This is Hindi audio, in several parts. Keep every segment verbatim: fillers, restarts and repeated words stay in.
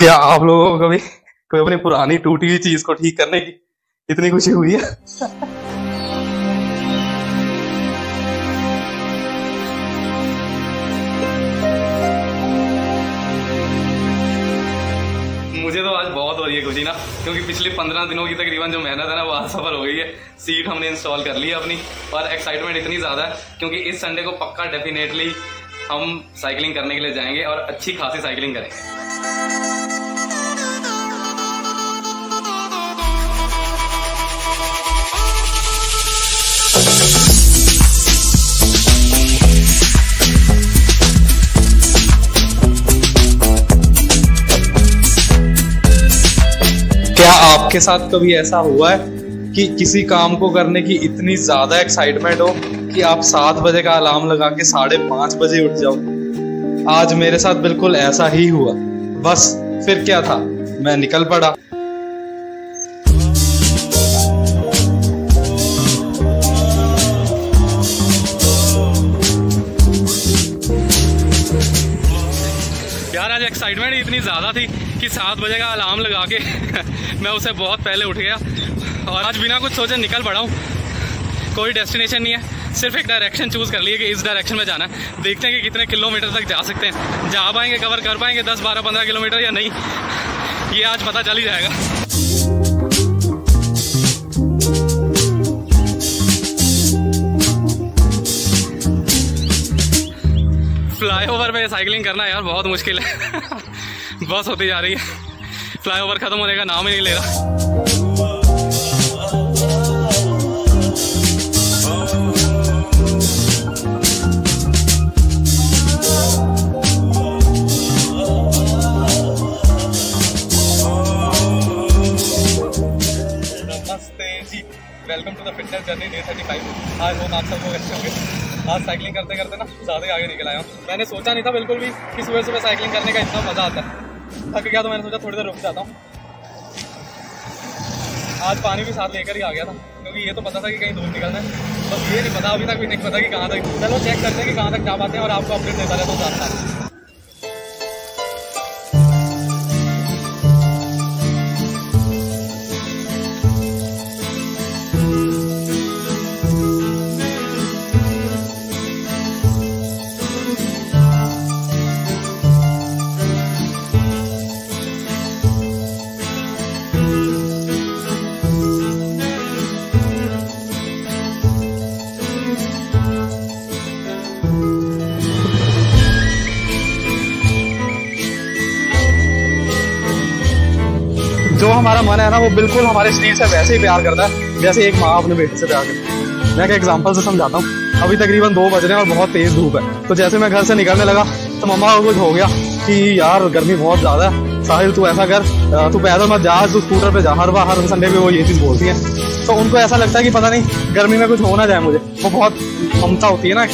क्या आप लोगों को कभी कोई अपनी पुरानी टूटी हुई चीज को ठीक करने की इतनी खुशी हुई है? मुझे तो आज बहुत हो रही है खुशी ना, क्योंकि पिछले पंद्रह दिनों की तकरीबन जो मेहनत है ना वो आज सफल हो गई है। सीट हमने इंस्टॉल कर ली है अपनी, और एक्साइटमेंट इतनी ज्यादा है क्योंकि इस संडे को पक्का डेफिनेटली हम साइकिलिंग करने के लिए जाएंगे और अच्छी खासी साइकिलिंग करेंगे। क्या आपके साथ कभी ऐसा हुआ है कि किसी काम को करने की इतनी ज्यादा एक्साइटमेंट हो कि आप सात बजे का अलार्म लगा के साढ़े पांच बजे उठ जाओ? आज मेरे साथ बिल्कुल ऐसा ही हुआ। बस फिर क्या था, मैं निकल पड़ा। यार आज एक्साइटमेंट इतनी ज्यादा थी कि सात बजे का अलार्म लगा के मैं उसे बहुत पहले उठ गया और आज बिना कुछ सोचे निकल पड़ा हूँ। कोई डेस्टिनेशन नहीं है, सिर्फ एक डायरेक्शन चूज कर लिए कि इस डायरेक्शन में जाना है। देखते हैं कि कितने किलोमीटर तक जा सकते हैं, जा पाएंगे, कवर कर पाएंगे दस बारह पंद्रह किलोमीटर या नहीं, ये आज पता चल ही जाएगा। फ्लाईओवर पे साइकिलिंग करना यार बहुत मुश्किल है। बस होती जा रही है, फ्लाईओवर खत्म होने का नाम ही नहीं ले रहा। Welcome to the fitness journey day thirty five. आज बहुत आप सब लोग अच्छे होंगे। आज साइकिलिंग करते करते ना ज़्यादा आगे निकल आया हूँ। मैंने सोचा नहीं था बिल्कुल भी कि सुबह सुबह साइकिलिंग करने का इतना मज़ा आता है। थक गया तो मैंने सोचा थोड़ी देर रुक जाता हूँ। आज पानी भी साथ लेकर ही आ गया था क्योंकि ये तो पता था कि कहीं दूर निकलना है, बस ये नहीं पता, अभी तक भी नहीं पता कि कहाँ तक। चलो चेक करते हैं कि कहाँ तक जा पाते हैं और आपको अपडेट देता रहता हूँ साथ साथ। जो हमारा मन है ना वो बिल्कुल हमारे शरीर से वैसे ही प्यार करता है जैसे एक माँ अपने बेटे से प्यार करती है। मैं एक एग्जांपल से समझाता हूँ। अभी तकरीबन दो बज रहे हैं और बहुत तेज धूप है, तो जैसे मैं घर से निकलने लगा तो मम्मा को कुछ हो गया कि यार गर्मी बहुत ज़्यादा है, साहिल तू ऐसा कर, तू पैदल मत जा, तू स्कूटर पर जा। हर बार हर संडे पर वो ये चीज़ बोलती है, तो उनको ऐसा लगता है कि पता नहीं गर्मी में कुछ हो ना जाए मुझे। वो बहुत ममता होती है ना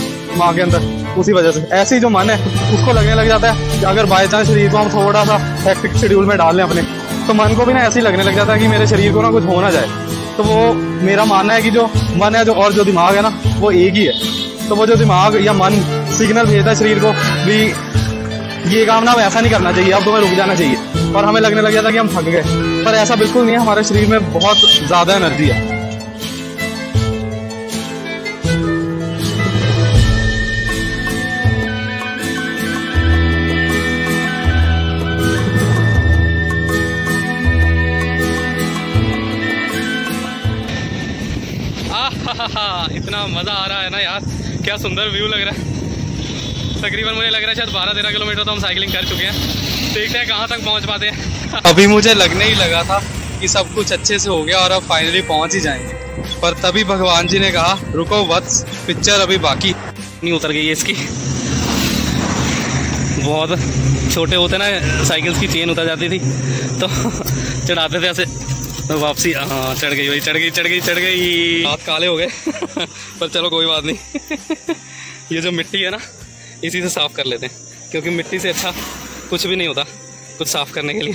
माँ के अंदर, उसी वजह से ऐसे ही जो मन है उसको लगने लग जाता है कि अगर बाई चांस शरीर को हम थोड़ा सा हेक्टिक शेड्यूल में डाल लें अपने, तो मन को भी ना ऐसे ही लगने लग जाता है कि मेरे शरीर को ना कुछ हो ना जाए। तो वो मेरा मानना है कि जो मन है जो और जो दिमाग है ना वो एक ही है। तो वो जो दिमाग या मन सिग्नल भेजता है शरीर को भी ये काम ना ऐसा नहीं करना चाहिए, अब तुम्हें रुक जाना चाहिए, और हमें लगने लग जाता है कि हम थक गए, पर ऐसा बिल्कुल नहीं है। हमारे शरीर में बहुत ज़्यादा एनर्जी है। इतना मज़ा आ रहा है ना यार, क्या सुंदर व्यू लग रहा है। तकरीबन मुझे लग रहा है शायद बारह तेरह किलोमीटर तो हम साइकिलिंग कर चुके हैं। देखते हैं कहाँ तक पहुँच पाते हैं। अभी मुझे लगने ही लगा था कि सब कुछ अच्छे से हो गया और अब फाइनली पहुँच ही जाएंगे, पर तभी भगवान जी ने कहा रुको वत्स, पिक्चर अभी बाकी नहीं उतर गई है इसकी। बहुत छोटे होते ना साइकिल्स की चेन उतर जाती थी तो चढ़ाते थे ऐसे, वापसी हाँ चढ़ गई भाई, चढ़ गई चढ़ गई चढ़ गई। हाथ काले हो गए पर चलो कोई बात नहीं। ये जो मिट्टी है ना इसी से साफ़ कर लेते हैं क्योंकि मिट्टी से अच्छा कुछ भी नहीं होता कुछ साफ़ करने के लिए।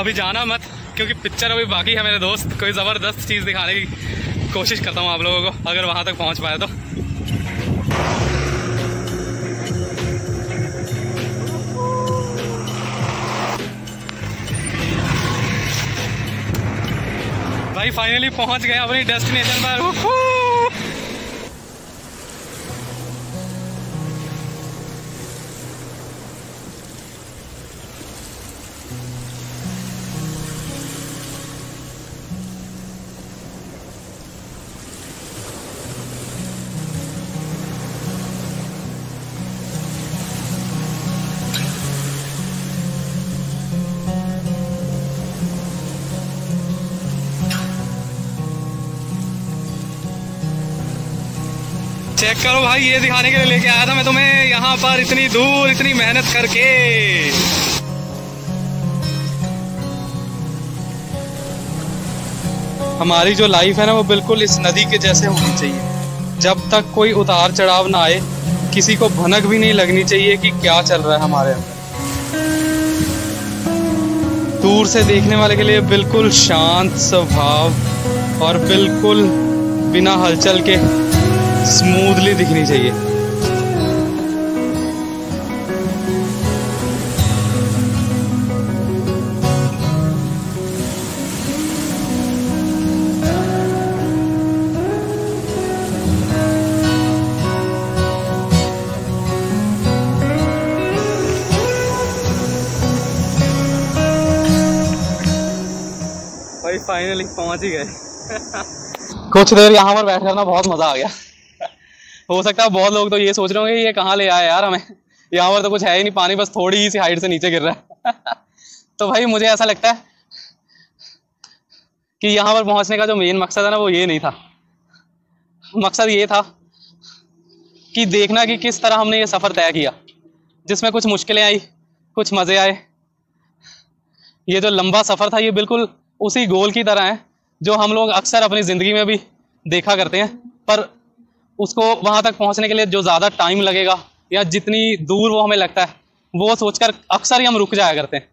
अभी जाना मत, क्योंकि पिक्चर अभी बाकी है मेरे दोस्त, कोई ज़बरदस्त चीज़ दिखाने की कोशिश करता हूँ आप लोगों को, अगर वहाँ तक पहुँच पाया तो। भाई फाइनली पहुँच गए अपनी डेस्टिनेशन पर। चेक करो भाई, ये दिखाने के लिए लेके आया था मैं तुम्हें यहाँ पर, इतनी दूर इतनी मेहनत करके। हमारी जो लाइफ है ना वो बिल्कुल इस नदी के जैसे होनी चाहिए, जब तक कोई उतार चढ़ाव ना आए किसी को भनक भी नहीं लगनी चाहिए कि क्या चल रहा है हमारे अंदर। दूर से देखने वाले के लिए बिल्कुल शांत स्वभाव और बिल्कुल बिना हलचल के स्मूथली दिखनी चाहिए। भाई फाइनली पहुंच ही गए। कुछ देर यहाँ पर बैठ करना बहुत मजा आ गया। हो सकता है बहुत लोग तो ये सोच रहे होंगे ये कहाँ ले आया यार हमें, यहाँ पर तो कुछ है ही नहीं, पानी बस थोड़ी ही सी हाइट से नीचे गिर रहा है। तो भाई मुझे ऐसा लगता है कि यहाँ पर पहुँचने का जो मेन मकसद है ना वो ये नहीं था। मकसद ये था कि देखना कि किस तरह हमने ये सफ़र तय किया, जिसमें कुछ मुश्किलें आई कुछ मज़े आए। ये जो लंबा सफ़र था ये बिल्कुल उसी गोल की तरह है जो हम लोग अक्सर अपनी ज़िंदगी में भी देखा करते हैं, पर उसको वहाँ तक पहुँचने के लिए जो ज़्यादा टाइम लगेगा या जितनी दूर वो हमें लगता है वो सोचकर अक्सर ही हम रुक जाया करते हैं।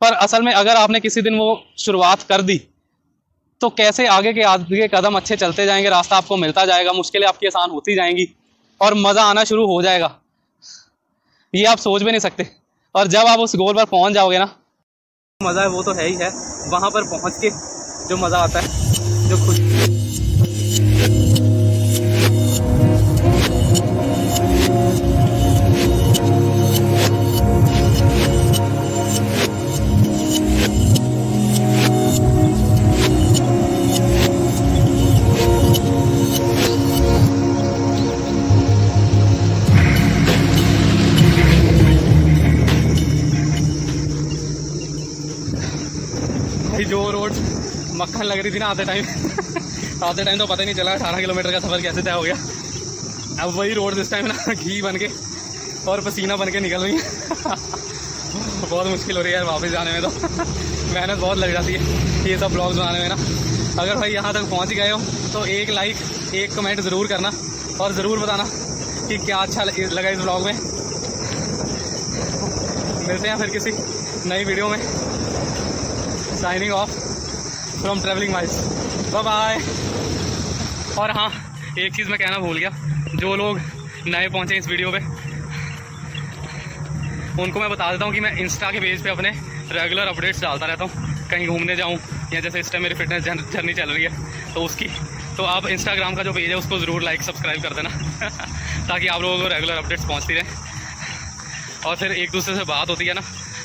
पर असल में अगर आपने किसी दिन वो शुरुआत कर दी तो कैसे आगे के आगे कदम अच्छे चलते जाएंगे, रास्ता आपको मिलता जाएगा, मुश्किलें आपकी आसान होती जाएंगी और मज़ा आना शुरू हो जाएगा, ये आप सोच भी नहीं सकते। और जब आप उस गोल पर पहुँच जाओगे ना, मज़ा है वो तो है ही है, वहाँ पर पहुँच के जो मज़ा आता है, जो खुशी। जो रोड मक्खन लग रही थी ना आते टाइम आते टाइम तो पता ही नहीं चला अठारह किलोमीटर का सफ़र कैसे तय हो गया। अब वही रोड इस टाइम ना घी बन के और पसीना बन के निकल रही है। बहुत मुश्किल हो रही है यार वापस जाने में, तो मेहनत बहुत लग जाती है ये सब ब्लॉग्स बनाने में ना। अगर भाई यहाँ तक पहुँच गए हो तो एक लाइक एक कमेंट ज़रूर करना और ज़रूर बताना कि क्या अच्छा लगा इस ब्लॉग में। मिलते हैं फिर किसी नई वीडियो में। Signing off from traveling miles. Bye bye. और हाँ, एक चीज़ मैं कहना भूल गया, जो लोग नए पहुँचे इस वीडियो पे उनको मैं बता देता हूँ कि मैं इंस्टा के पेज पे अपने रेगुलर अपडेट्स डालता रहता हूँ। कहीं घूमने जाऊँ या जैसे इस टाइम मेरी फिटनेस जर्नी चल रही है तो उसकी, तो आप इंस्टाग्राम का जो पेज है उसको ज़रूर लाइक सब्सक्राइब कर देना ताकि आप लोगों को रेगुलर अपडेट्स पहुँचती रहें और फिर एक दूसरे से बात होती है ना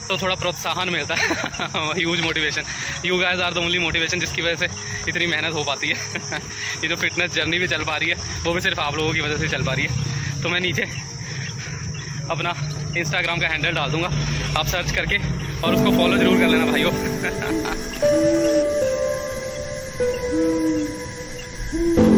तो थोड़ा प्रोत्साहन मिलता है। Huge motivation, you guys are the only motivation जिसकी वजह से इतनी मेहनत हो पाती है। ये जो फिटनेस जर्नी भी चल पा रही है वो भी सिर्फ आप लोगों की वजह से चल पा रही है। तो मैं नीचे अपना इंस्टाग्राम का हैंडल डाल दूंगा, आप सर्च करके और उसको फॉलो ज़रूर कर लेना भाइयों।